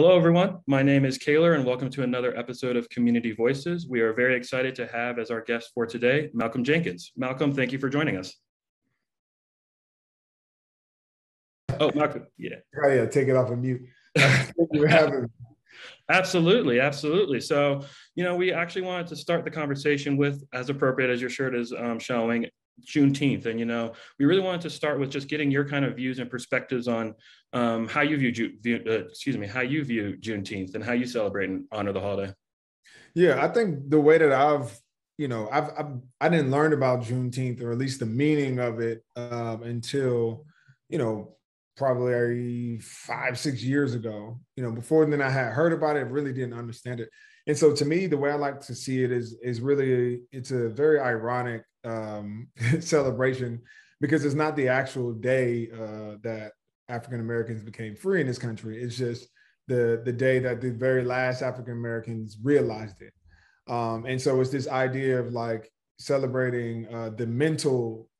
Hello, everyone. My name is Kaylor, and welcome to another episode of Community Voices. We are very excited to have as our guest for today, Malcolm Jenkins. Malcolm, thank you for joining us. Oh, Malcolm, yeah. Oh, yeah, take it off of mute. Thank you for having me. Absolutely, absolutely. So, you know, we actually wanted to start the conversation with, as appropriate as your shirt is showing, Juneteenth. And, you know, we really wanted to start with just getting your kind of views and perspectives on how you view Juneteenth and how you celebrate and honor the holiday. Yeah, I think the way that I didn't learn about Juneteenth, or at least the meaning of it, until, you know, probably 5-6 years ago. You know, before then I had heard about it, really didn't understand it. And so to me, the way I like to see it is really, it's a very ironic celebration, because it's not the actual day that African-Americans became free in this country. It's just the day that the very last African-Americans realized it. And so it's this idea of like celebrating the mental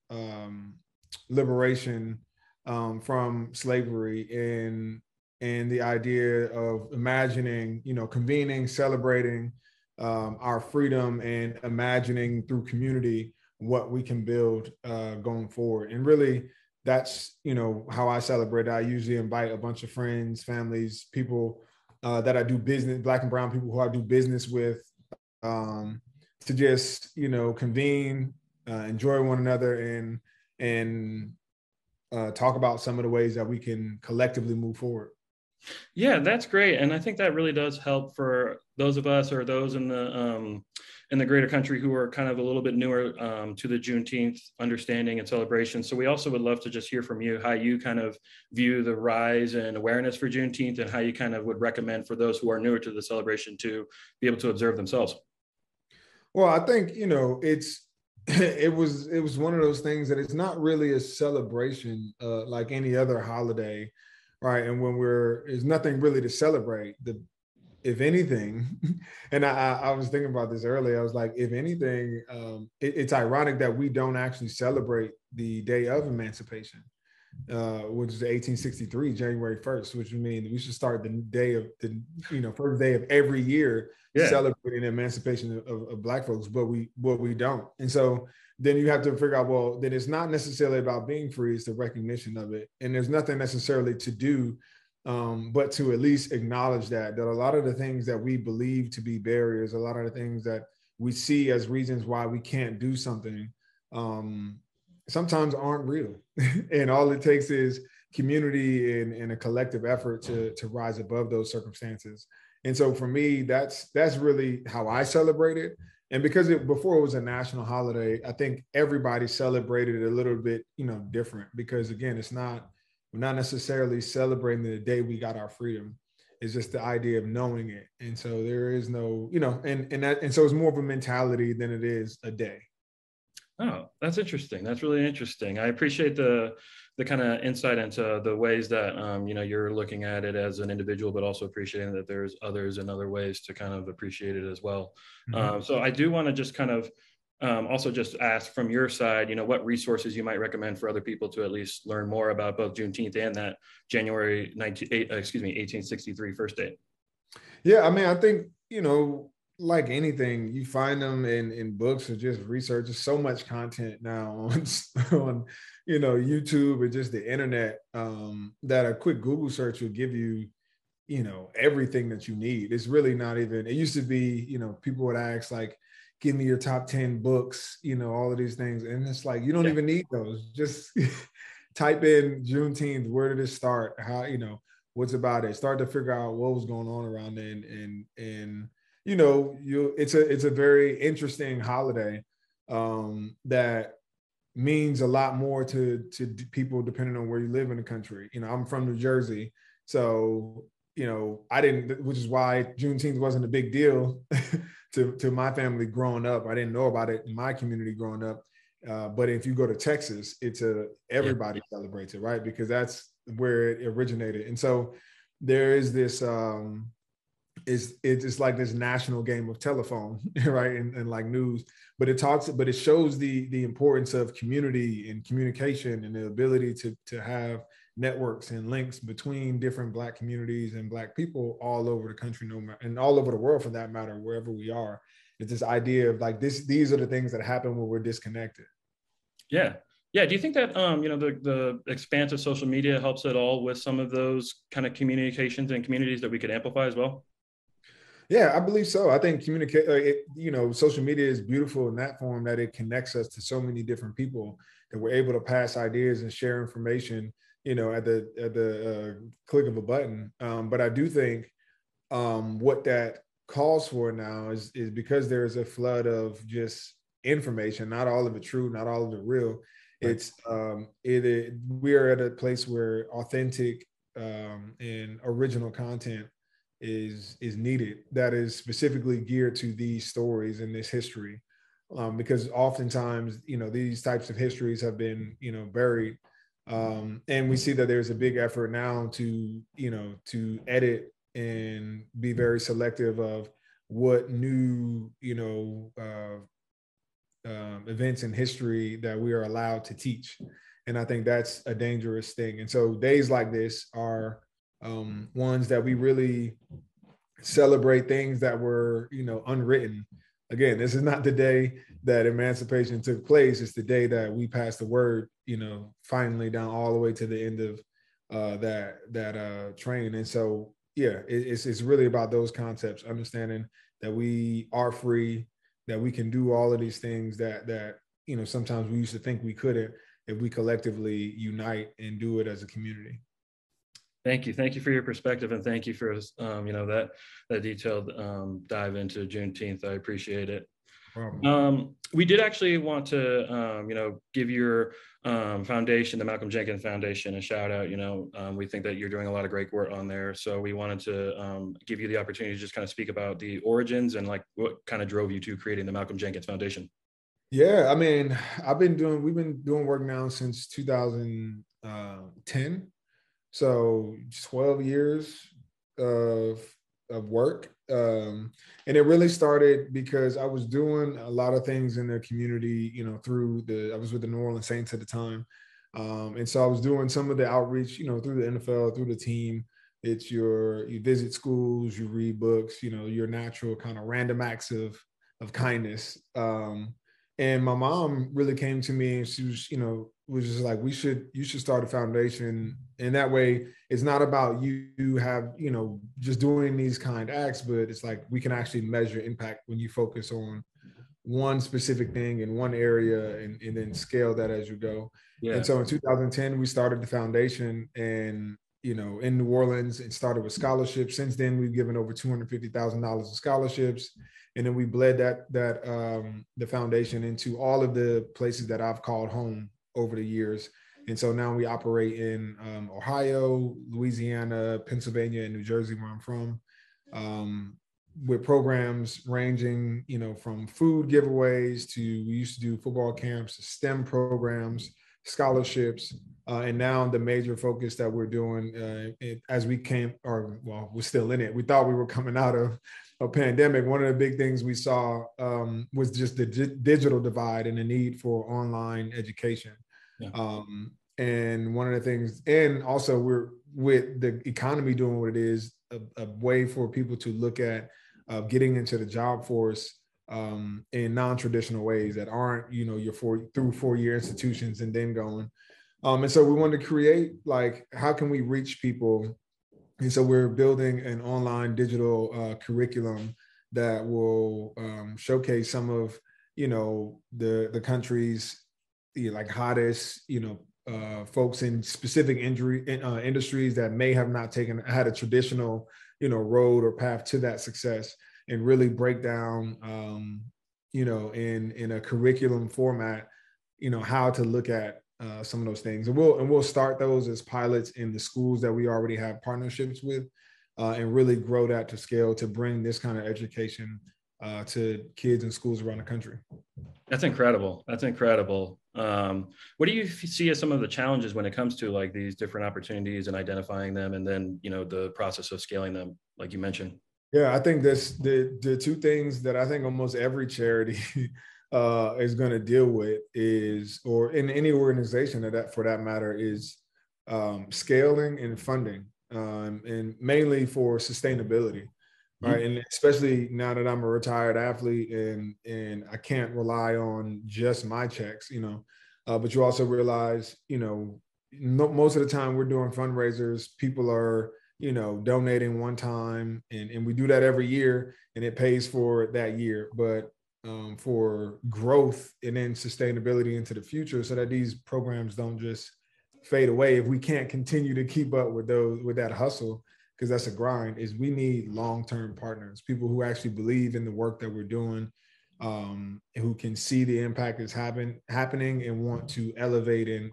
liberation from slavery, and the idea of imagining, you know, convening, celebrating our freedom, and imagining through community what we can build going forward. And really, that's, you know, how I celebrate. I usually invite a bunch of friends, families, people that I do business, Black and brown people who I do business with, to just, you know, convene, enjoy one another, and talk about some of the ways that we can collectively move forward. Yeah, that's great. And I think that really does help for those of us, or those in the greater country, who are kind of a little bit newer to the Juneteenth understanding and celebration. So we also would love to just hear from you, how you kind of view the rise and awareness for Juneteenth, and how you kind of would recommend for those who are newer to the celebration to be able to observe themselves. Well, I think, you know, it was one of those things that it's not really a celebration like any other holiday. Right. And when there's nothing really to celebrate, if anything, and I was thinking about this earlier, I was like, if anything, it's ironic that we don't actually celebrate the day of emancipation, which is 1863, January 1st, which would mean we should start the day of the, you know, first day of every year, celebrating the emancipation of Black folks, but we don't. And so then you have to figure out, well, then it's not necessarily about being free, it's the recognition of it. And there's nothing necessarily to do, but to at least acknowledge that a lot of the things that we believe to be barriers, a lot of the things that we see as reasons why we can't do something, sometimes aren't real. And all it takes is community and a collective effort to rise above those circumstances. And so for me, that's really how I celebrate it. And because before it was a national holiday, I think everybody celebrated it a little bit, you know, different, because again, we're not necessarily celebrating the day we got our freedom. It's just the idea of knowing it. And so there is no, you know, and so it's more of a mentality than it is a day. Oh, that's interesting. That's really interesting. I appreciate the kind of insight into the ways that, you know, you're looking at it as an individual, but also appreciating that there's others and other ways to kind of appreciate it as well. Mm-hmm. So I do want to just kind of also just ask from your side, you know, what resources you might recommend for other people to at least learn more about both Juneteenth and that January 1863 first date. Yeah, I mean, I think, you know, like anything, you find them in books or just research. There's so much content now on you know, YouTube or just the internet, that a quick Google search will give you, you know, everything that you need. It's really not even, it used to be, you know, people would ask like, give me your top 10 books, you know, all of these things. And it's like, you don't even need those. Just type in Juneteenth, where did it start? How, you know, what's about it? Start to figure out what was going on around then, and you know, it's a very interesting holiday that means a lot more to people depending on where you live in the country. You know, I'm from New Jersey, so, you know, which is why Juneteenth wasn't a big deal to my family growing up. I didn't know about it in my community growing up, but if you go to Texas, everybody celebrates it, right? Because that's where it originated. And so there is this. It's like this national game of telephone, right? And like news, but it shows the importance of community and communication, and the ability to have networks and links between different Black communities and Black people all over the country, no matter, and all over the world for that matter, wherever we are. It's this idea of like, these are the things that happen when we're disconnected. Yeah. Yeah. Do you think that, the expanse of social media helps at all with some of those kind of communications and communities that we could amplify as well? Yeah, I believe so. I think social media is beautiful in that form that it connects us to so many different people that we're able to pass ideas and share information, at the click of a button. But I do think what that calls for now is because there is a flood of just information, not all of it true, not all of it real. Right. It's we are at a place where authentic and original content is needed that is specifically geared to these stories and this history, because oftentimes these types of histories have been buried, and we see that there's a big effort now to to edit and be very selective of what new events in history that we are allowed to teach, and I think that's a dangerous thing. And so days like this are ones that we really celebrate things that were, unwritten. Again, this is not the day that emancipation took place. It's the day that we passed the word, finally down all the way to the end of that train. And so, yeah, it's really about those concepts, understanding that we are free, that we can do all of these things that sometimes we used to think we couldn't if we collectively unite and do it as a community. Thank you. Thank you for your perspective, and thank you for that detailed dive into Juneteenth. I appreciate it. We did actually want to give your foundation, the Malcolm Jenkins Foundation, a shout out. We think that you're doing a lot of great work on there. So we wanted to give you the opportunity to just kind of speak about the origins and like what kind of drove you to creating the Malcolm Jenkins Foundation. Yeah, I mean, we've been doing work now since 2010. So 12 years of work. And it really started because I was doing a lot of things in the community, I was with the New Orleans Saints at the time. And so I was doing some of the outreach, through the NFL, through the team. It's you visit schools, you read books, your natural kind of random acts of kindness. And my mom really came to me and she was, was just like, you should start a foundation. And that way it's not about you just doing these kind acts, but it's like, we can actually measure impact when you focus on one specific thing in one area and then scale that as you go. Yeah. And so in 2010, we started the foundation and, in New Orleans, it started with scholarships. Since then, we've given over $250,000 in scholarships. And then we bled that the foundation into all of the places that I've called home over the years. And so now we operate in Ohio, Louisiana, Pennsylvania, and New Jersey, where I'm from, with programs ranging, from food giveaways to, we used to do football camps, STEM programs, scholarships, and now the major focus that we're doing we're still in it. We thought we were coming out of a pandemic. One of the big things we saw was just the digital divide and the need for online education. Yeah. And one of the things, and also we're with the economy doing what it is, a way for people to look at getting into the job force in non-traditional ways that aren't, your through 4-year institutions and then going. And so we wanted to create, like, how can we reach people? And so we're building an online digital curriculum that will showcase some of, the country's hottest, folks in specific industries that may have not had a traditional, road or path to that success, and really break down, in a curriculum format, how to look at some of those things. And we'll start those as pilots in the schools that we already have partnerships with, and really grow that to scale to bring this kind of education to kids in schools around the country. That's incredible. What do you see as some of the challenges when it comes to like these different opportunities and identifying them, and then, the process of scaling them, like you mentioned? Yeah, I think that's the two things that I think almost every charity is going to deal with, is, or in any organization for that matter, is scaling and funding, and mainly for sustainability, right? Mm-hmm. And especially now that I'm a retired athlete and I can't rely on just my checks, you know, but you also realize, you know, most of the time we're doing fundraisers, people are, you know, donating one time, and we do that every year and it pays for that year, but for growth and then sustainability into the future so that these programs don't just fade away. If we can't continue to keep up with those, with that hustle, because that's a grind, is we need long-term partners, people who actually believe in the work that we're doing, who can see the impact that's happening and want to elevate and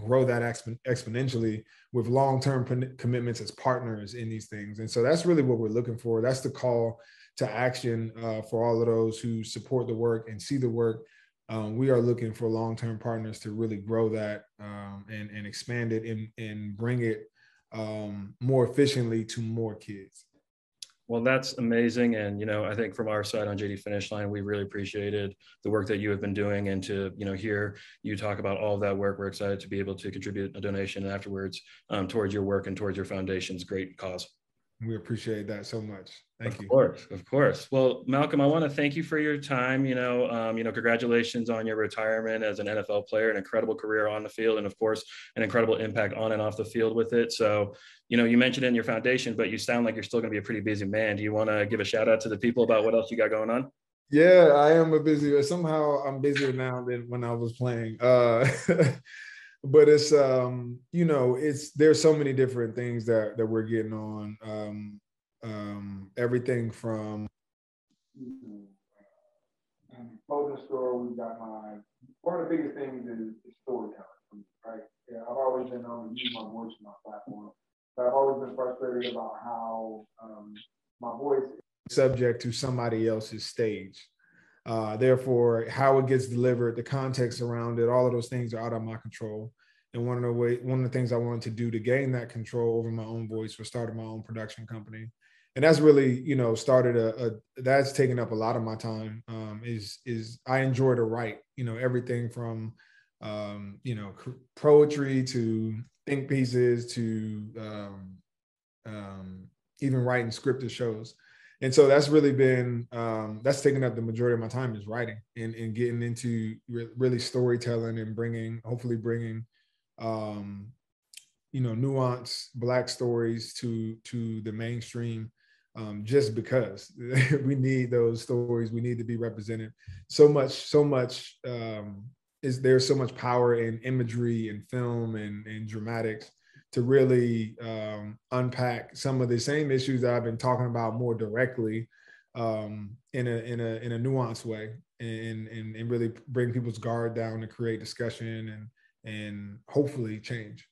grow that exponentially with long-term commitments as partners in these things. And so that's really what we're looking for. That's the call to action for all of those who support the work and see the work. We are looking for long-term partners to really grow that and expand it and bring it more efficiently to more kids. Well, that's amazing. And, you know, I think from our side on JD Finish Line, we really appreciated the work that you have been doing, and to, you know, hear you talk about all of that work. We're excited to be able to contribute a donation afterwards towards your work and towards your foundation's great cause. We appreciate that so much. Thank you. Of course, of course. Well, Malcolm, I want to thank you for your time. Congratulations on your retirement as an NFL player, an incredible career on the field, and of course, an incredible impact on and off the field with it. So, you know, you mentioned in your foundation, but you sound like you're still going to be a pretty busy man. Do you want to give a shout out to the people about what else you got going on? Yeah, I am somehow I'm busier now than when I was playing. But it's, there's so many different things that we're getting on. Everything from, clothing store, we've got one of the biggest things is storytelling, right? Yeah, I've always been able to use my voice in my platform, but I've always been frustrated about how my voice is subject to somebody else's stage. Therefore, how it gets delivered, the context around it, all of those things are out of my control. And one of the things I wanted to do to gain that control over my own voice was started my own production company. And that's really, you know, that's taken up a lot of my time. I enjoy to write, you know, everything from, poetry to think pieces to even writing scripted shows. And so that's really been, that's taken up the majority of my time, is writing and getting into really storytelling and hopefully bringing, nuanced Black stories to the mainstream, just because we need those stories. We need to be represented. There's so much power in imagery and film and dramatics to really unpack some of the same issues that I've been talking about more directly in a nuanced way and really bring people's guard down to create discussion and hopefully change.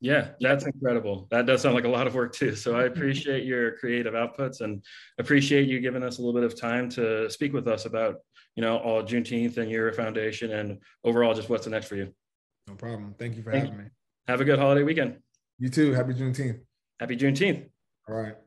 Yeah, that's incredible. That does sound like a lot of work too. So I appreciate your creative outputs and appreciate you giving us a little bit of time to speak with us about, you know, all Juneteenth and your foundation and overall just what's next for you. No problem. Thank you for having me. Have a good holiday weekend. You too. Happy Juneteenth. All right.